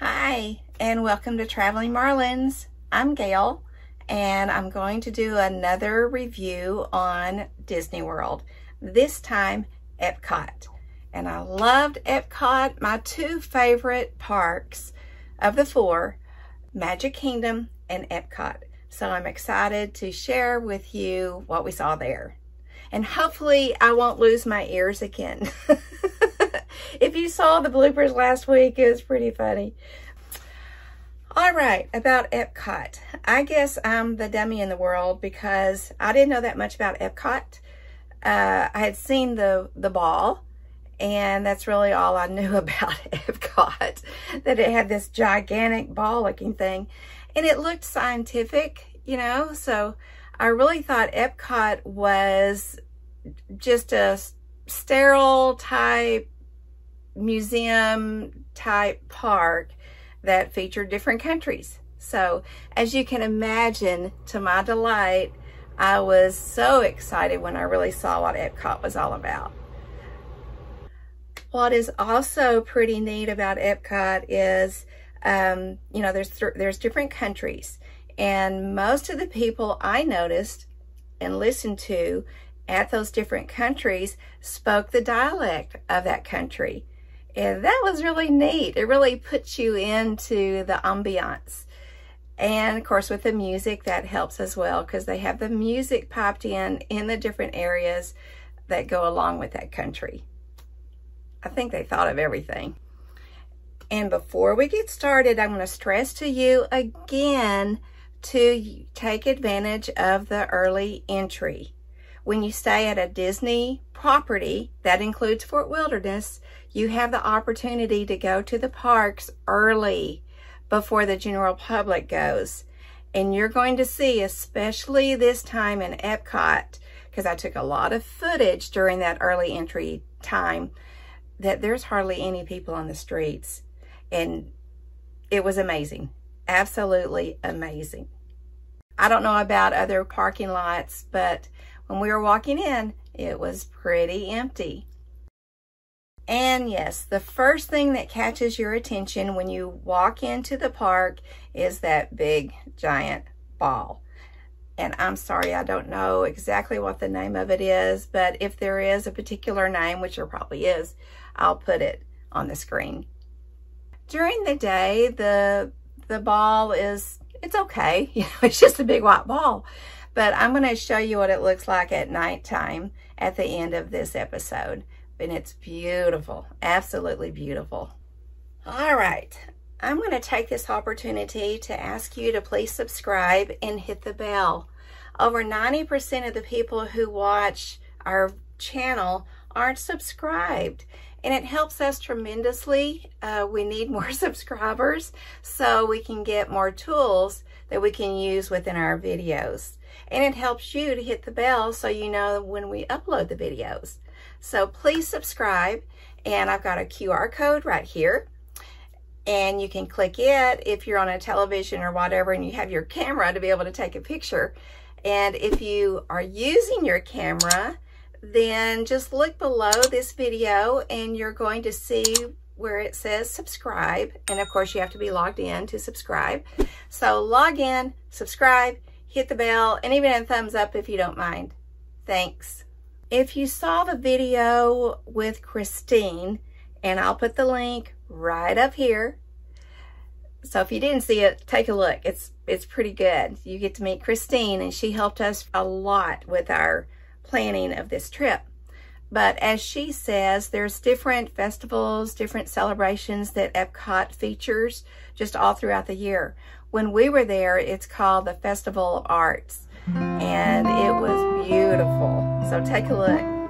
Hi, and welcome to Traveling Marlins. I'm Gail, and I'm going to do another review on Disney World, this time Epcot. And I loved Epcot. My two favorite parks of the four, Magic Kingdom and Epcot. So I'm excited to share with you what we saw there. And hopefully I won't lose my ears again. If you saw the bloopers last week, it was pretty funny. All right, about Epcot. I guess I'm the dummy in the world because I didn't know that much about Epcot. I had seen the ball, and that's really all I knew about Epcot, that it had this gigantic ball-looking thing. And it looked scientific, you know, so I really thought Epcot was just a sterile type, museum type park that featured different countries. So as you can imagine, to my delight, I was so excited when I really saw what Epcot was all about. What is also pretty neat about Epcot is, you know, there's different countries, and most of the people I noticed and listened to at those different countries spoke the dialect of that country. And that was really neat. It really puts you into the ambiance. And of course with the music, that helps as well, because they have the music popped in the different areas that go along with that country. I think they thought of everything. And before we get started, I'm going to stress to you again to take advantage of the early entry. When you stay at a Disney property, that includes Fort Wilderness, you have the opportunity to go to the parks early before the general public goes. And you're going to see, especially this time in Epcot, because I took a lot of footage during that early entry time, that there's hardly any people on the streets. And it was amazing, absolutely amazing. I don't know about other parking lots, but when we were walking in, it was pretty empty. And yes, the first thing that catches your attention when you walk into the park is that big giant ball. And I'm sorry, I don't know exactly what the name of it is, but if there is a particular name, which there probably is, I'll put it on the screen. During the day, the ball is, it's okay. You know, it's just a big white ball. But I'm going to show you what it looks like at nighttime at the end of this episode. And it's beautiful, absolutely beautiful. All right, I'm going to take this opportunity to ask you to please subscribe and hit the bell. Over 90% of the people who watch our channel aren't subscribed, and it helps us tremendously. We need more subscribers so we can get more tools that we can use within our videos. And it helps you to hit the bell so you know when we upload the videos. So please subscribe, and I've got a QR code right here, and you can click it if you're on a television or whatever and you have your camera to be able to take a picture. And if you are using your camera, then just look below this video and you're going to see where it says subscribe. And of course you have to be logged in to subscribe. So log in, subscribe, hit the bell, and even a thumbs up if you don't mind. Thanks. If you saw the video with Christine, and I'll put the link right up here. So if you didn't see it, take a look. It's pretty good. You get to meet Christine, and she helped us a lot with our planning of this trip. But as she says, there's different festivals, different celebrations that Epcot features just all throughout the year. When we were there, it's called the Festival of Arts, and it was beautiful. So take a look.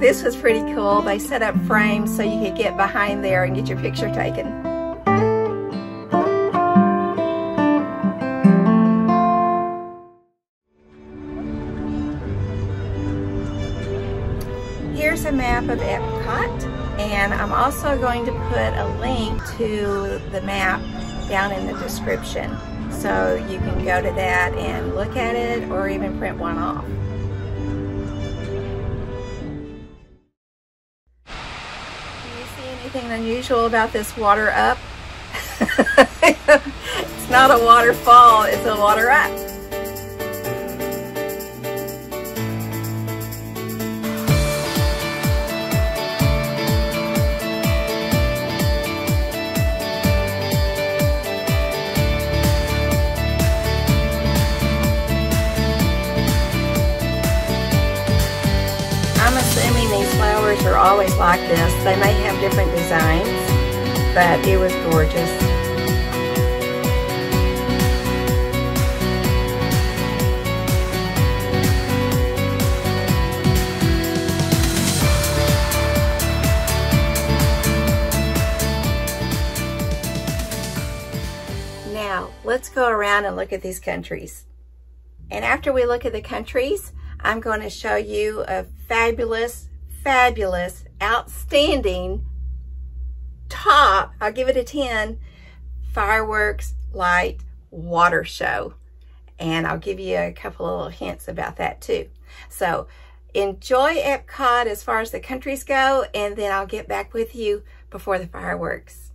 This was pretty cool. They set up frames so you could get behind there and get your picture taken. Here's a map of Epcot, And I'm also going to put a link to the map down in the description. So you can go to that and look at it, or even print one off. Do you see anything unusual about this water up? It's not a waterfall, it's a water up. I'm assuming these flowers are always like this. They may have different designs, but it was gorgeous. Now, let's go around and look at these countries. And after we look at the countries, I'm going to show you a fabulous, fabulous, outstanding, top, I'll give it a 10, fireworks, light, water show. And I'll give you a couple of little hints about that too. So enjoy Epcot as far as the countries go, and then I'll get back with you before the fireworks.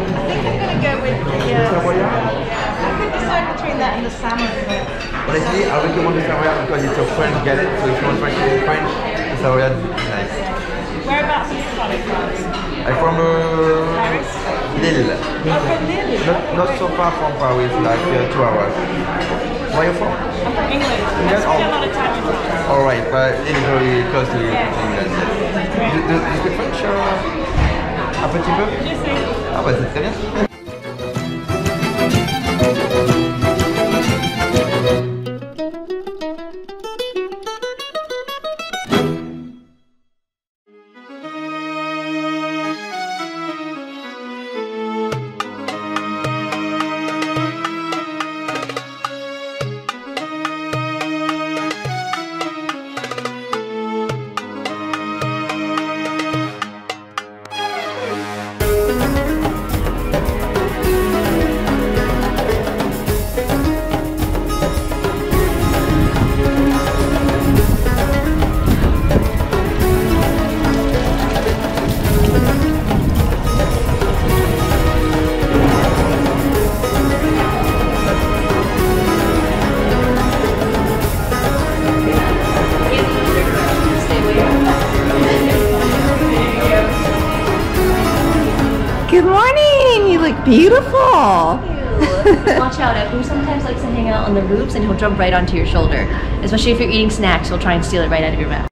I think I'm going to go with the I could decide between that and the salmon. Honestly, I recommend the Savoyard because it's a French galette, so if you want French in French, the Savoyard is nice. Whereabouts are you from? I'm from Paris? Lille. Oh, from Lille? Not so far from Paris, like 2 hours. Where are you from? I'm from England. Yes? I speak a lot of Italian. Alright, but it is very close to England. Do you speak French? Un petit peu? Je sais. Ah bah c'est très bien. Beautiful! Watch out, Ebu sometimes likes to hang out on the roofs and he'll jump right onto your shoulder. Especially if you're eating snacks, he'll try and steal it right out of your mouth.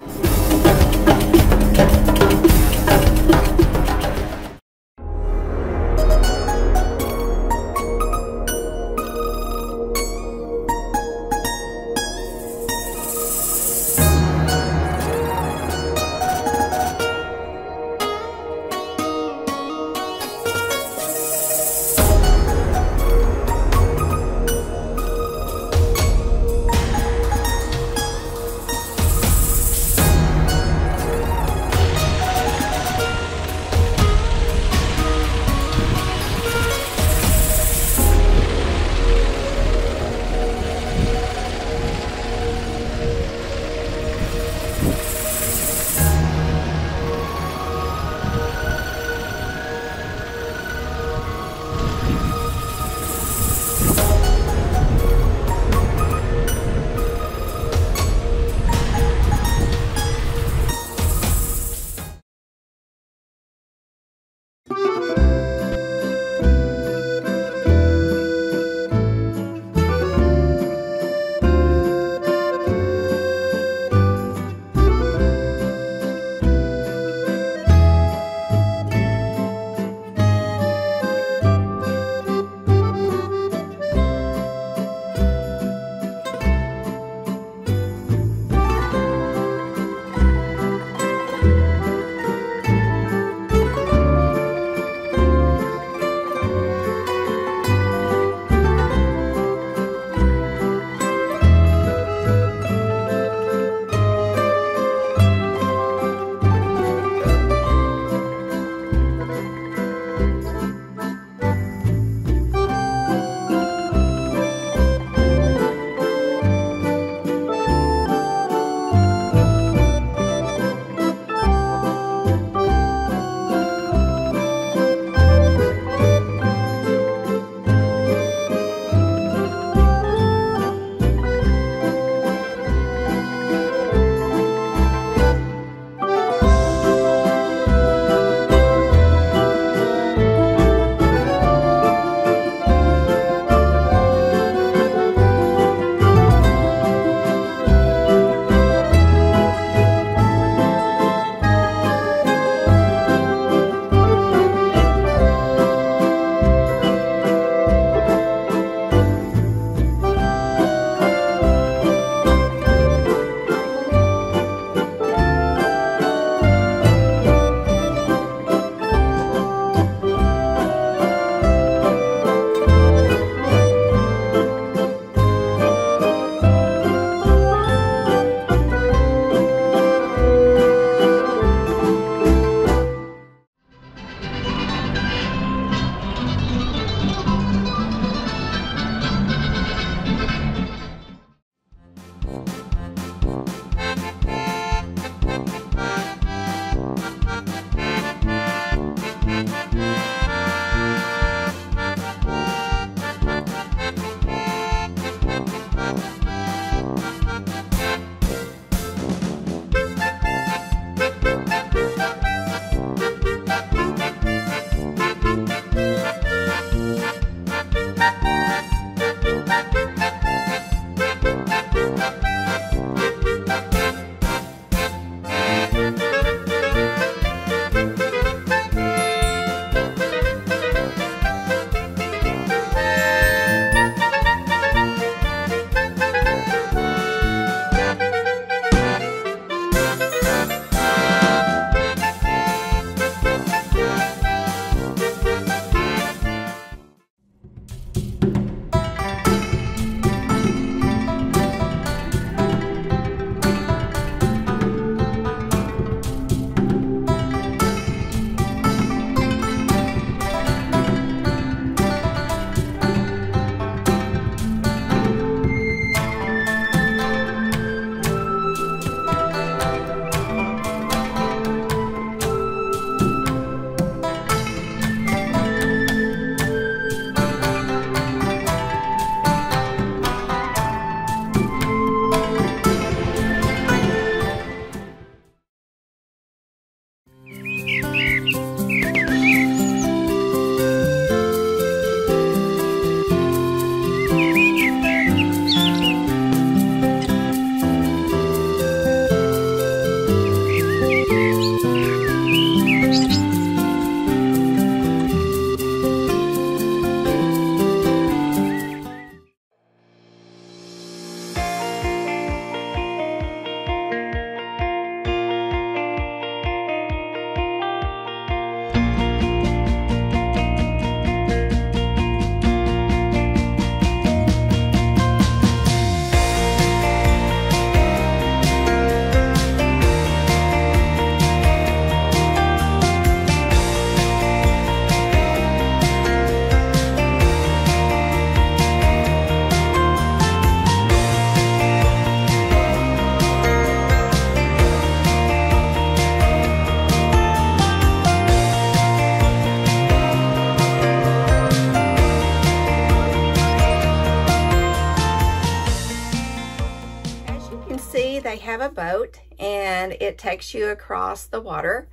have a boat and it takes you across the water,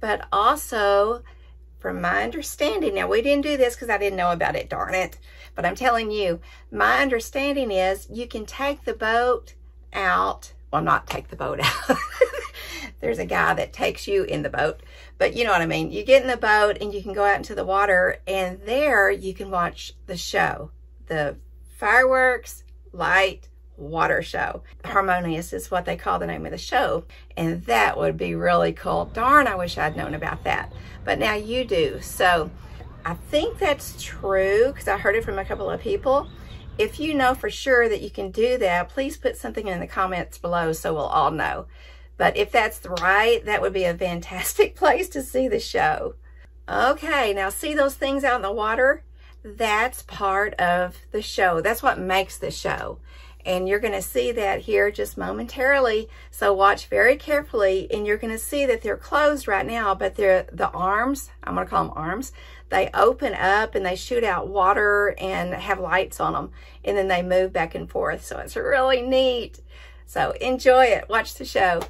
but also from my understanding, now we didn't do this because I didn't know about it, darn it, but I'm telling you, my understanding is you can take the boat out, well, not take the boat out. There's a guy that takes you in the boat, but you know what I mean? You get in the boat and you can go out into the water, and there you can watch the show, the fireworks, light, water show. Harmonious is what they call the name of the show, and that would be really cool. Darn, I wish I'd known about that, but now you do. So I think that's true because I heard it from a couple of people. If you know for sure that you can do that, please put something in the comments below so we'll all know. But if that's right, that would be a fantastic place to see the show. Okay, now see those things out in the water? That's part of the show. That's what makes the show. And you're going to see that here just momentarily. So watch very carefully. And you're going to see that they're closed right now, but the arms, I'm going to call them arms, they open up and they shoot out water and have lights on them. And then they move back and forth. So it's really neat. So enjoy it. Watch the show.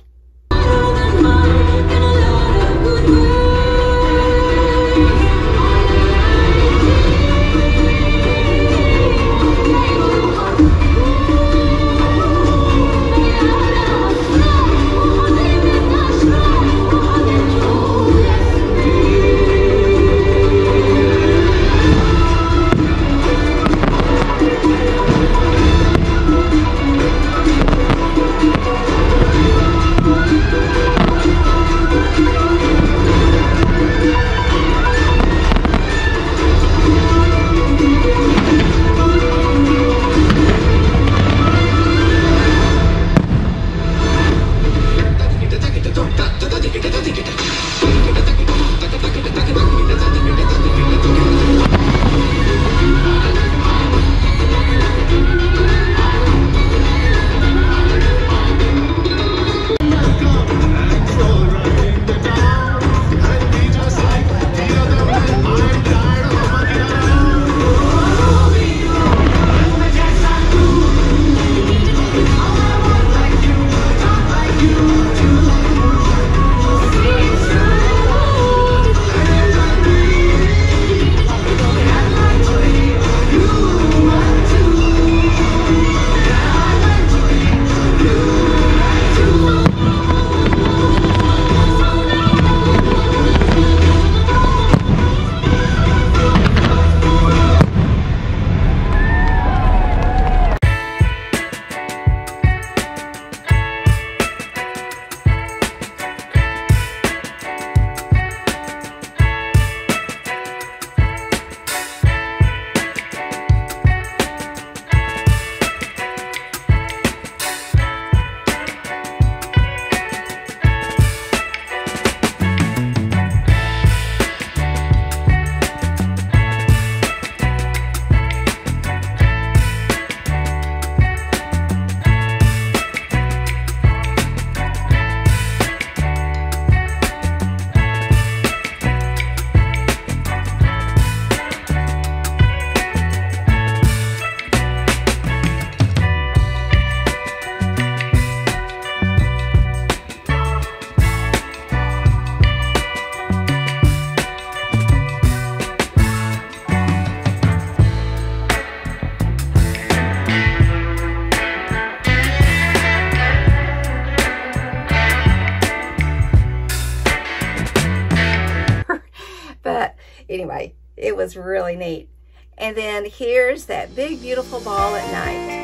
Anyway, it was really neat. And then here's that big, beautiful ball at night.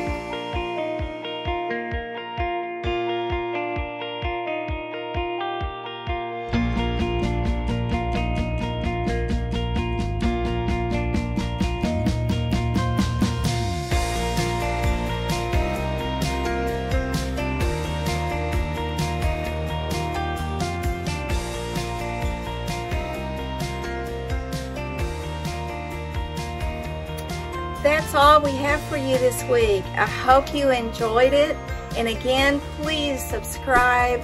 That's all we have for you this week. I hope you enjoyed it. And again, please subscribe.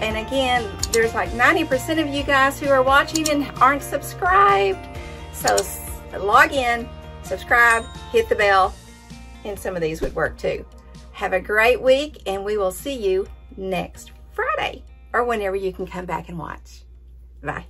And again, there's like 90% of you guys who are watching and aren't subscribed. So log in, subscribe, hit the bell, and some of these would work too. Have a great week, and we will see you next Friday or whenever you can come back and watch. Bye.